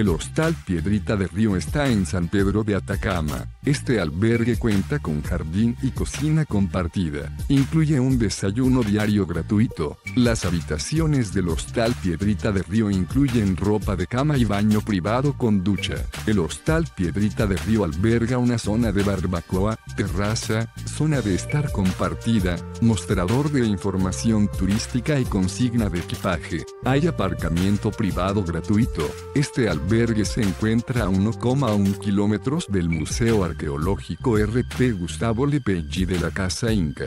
El Hostal Piedrita de Río está en San Pedro de Atacama. Este albergue cuenta con jardín y cocina compartida. Incluye un desayuno diario gratuito. Las habitaciones del Hostal Piedrita de Río incluyen ropa de cama y baño privado con ducha. El Hostal Piedrita de Río alberga una zona de barbacoa, terraza, zona de estar compartida, mostrador de información turística y consigna de equipaje. Hay aparcamiento privado gratuito. Este albergue se encuentra a 1,1 kilómetros del Museo Arqueológico R.P. Gustavo Lepeggi de la Casa Inca.